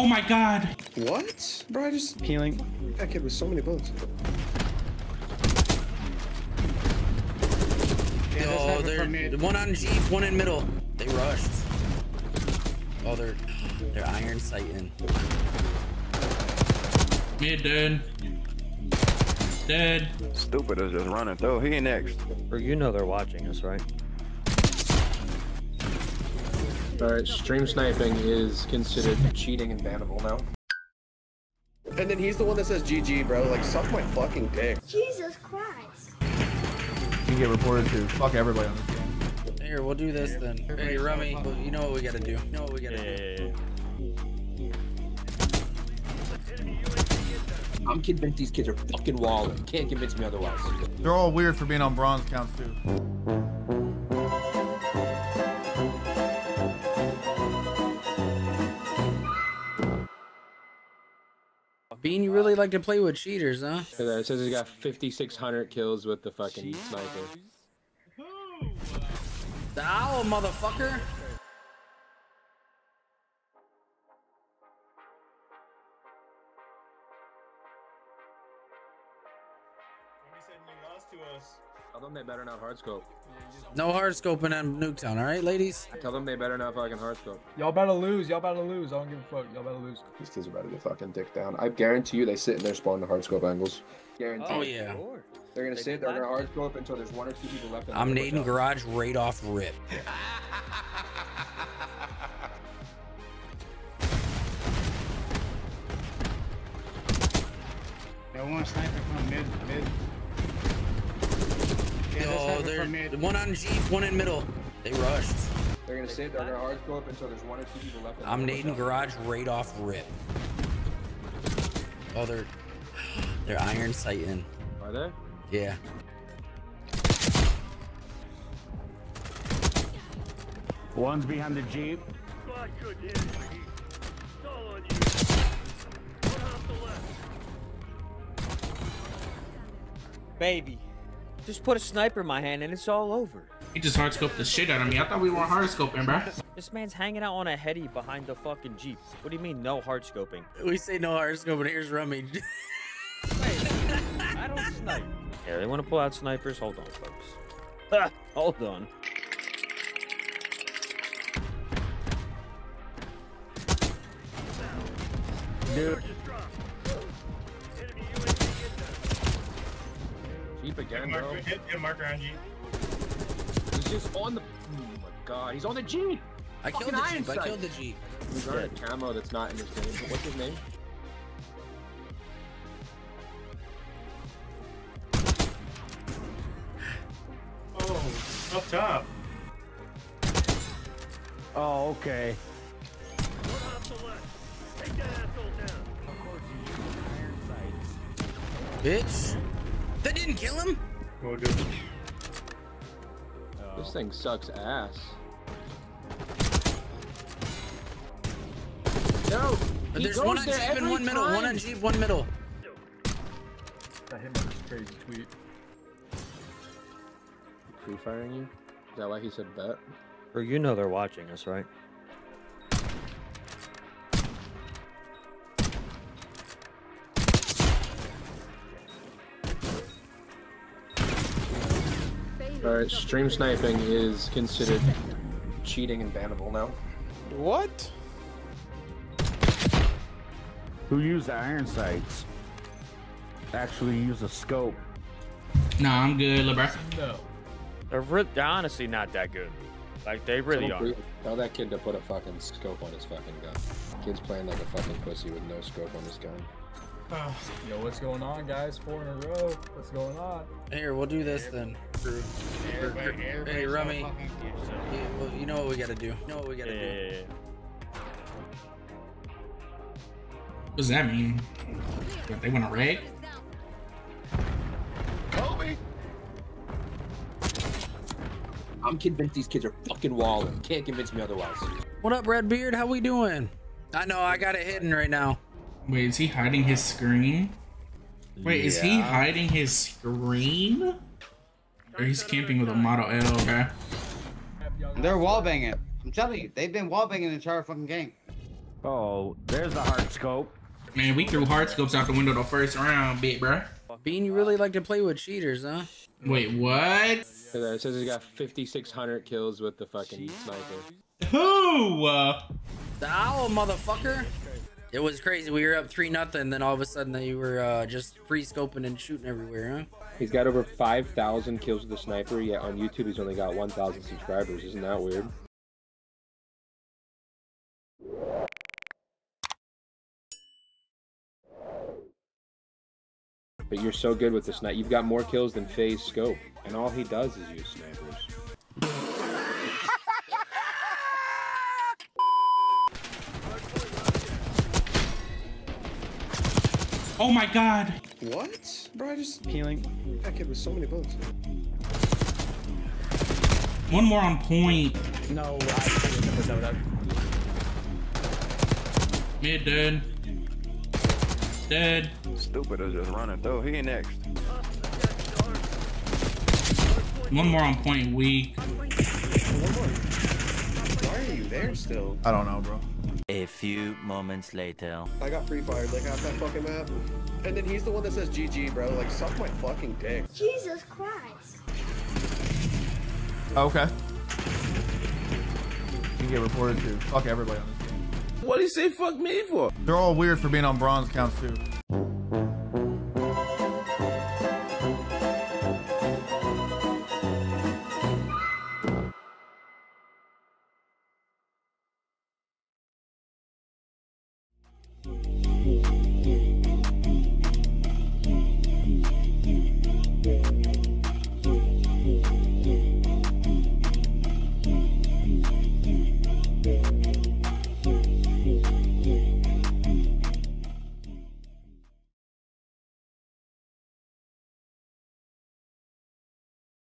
Oh my god. What? Bro, I just healing. That kid with so many bullets. Oh, they're one on Jeep, one in middle. They rushed. Oh, they're iron sight in. Mid dead. Dead. Stupid is just running though. He ain't next. Bro, you know they're watching us, right? Alright, stream sniping is considered cheating and bannable now. And then he's the one that says GG, bro. Like, suck my fucking dick. Jesus Christ. You get reported to. Fuck everybody on this game. Here, we'll do this then. Hey, Rummy, you know what we gotta do. You know what we gotta do. I'm convinced these kids are fucking walling. You can't convince me otherwise. They're all weird for being on bronze counts, too. Bean, you really like to play with cheaters, huh? It says he's got 5,600 kills with the fucking sniper. The owl, motherfucker! Tell them they better not hard scope. No hard scoping on Nuketown, alright, ladies? Tell them they better not fucking hard scope. Y'all better lose, y'all better lose. I don't give a fuck, y'all better lose. These kids are about to get fucking dick down. I guarantee you they sit in there spawning the hard scope angles. Guarantee. Oh, yeah. They're gonna sit, they're gonna hard scope until there's one or two people left. I'm nading Garage right off rip. They want a sniper from mid. Oh, they're one on Jeep, one in middle. They rushed. They're gonna sit, they're gonna hard scope until there's one or two people left. I'm nading Garage right off rip. Oh, they're iron sight in. Are they? Yeah. One's behind the Jeep. Baby. Just put a sniper in my hand and it's all over. He just hard-scoped the shit out of me. I thought we weren't hard-scoping, bro. This man's hanging out on a heady behind the fucking Jeep. What do you mean no hard-scoping? We say no hard-scoping. Here's Rummy. I don't snipe. Yeah, they want to pull out snipers. Hold on, folks. Ah, hold on. Dude. Again, bro. Hit him, marker on Jeep. He's just on the. Oh my god, he's on the Jeep. I killed the Jeep. I killed the Jeep. He's got a camo that's not in his name. What's his name? Oh, up top. Oh, okay. One off the left. Take that asshole down. Of course, you use iron sights. Bitch. That didn't kill him? Oh, dude. Oh. This thing sucks ass. No! There's one on Jeep and one middle. One on Jeep, one middle. I hit him crazy tweet. Free firing you? Is that why he said bet? Or you know they're watching us, right? Alright, stream sniping is considered cheating and bannable now. What? Who used the iron sights? Actually use a scope. Nah, I'm good, LeBron. No. They're honestly not that good. Like, they really are. Tell that kid to put a fucking scope on his fucking gun. Kid's playing like a fucking pussy with no scope on his gun. Yo, what's going on, guys? 4 in a row. What's going on? Here, we'll do this then. Hey, Rummy. You know what we gotta do. You know what we gotta do. What does that mean? What, they wanna raid? Kobe! I'm convinced these kids are fucking walling. Can't convince me otherwise. What up, Redbeard? How we doing? I know, I got it hidden right now. Wait, is he hiding his screen? Wait, is he hiding his screen? Or he's camping with a Model L, okay? They're wallbanging. I'm telling you, they've been wallbanging the entire fucking game. Oh, there's the hard scope. Man, we threw hard scopes out the window the first round, big bro. Bean, you really like to play with cheaters, huh? Wait, what? So it says he got 5,600 kills with the fucking sniper. Who? The owl, motherfucker. It was crazy. We were up 3-0, then all of a sudden they were just free scoping and shooting everywhere, huh? He's got over 5,000 kills with the sniper, yet on YouTube he's only got 1,000 subscribers. Isn't that weird? But you're so good with the sniper. You've got more kills than Faze Scope, and all he does is use snipers. Oh my god! What? Bro, I just healing. That kid with so many bullets. One more on point. No, I mid dead. Dead. Stupid is just running though. He next. One more on point. Weak. Why are you there still? I don't know, bro. A few moments later. I got free fired like half that fucking map. And then he's the one that says GG, bro. Like, suck my fucking dick. Jesus Christ. Okay. You get reported to. Fuck everybody on this game. What do you say fuck me for? They're all weird for being on bronze counts too.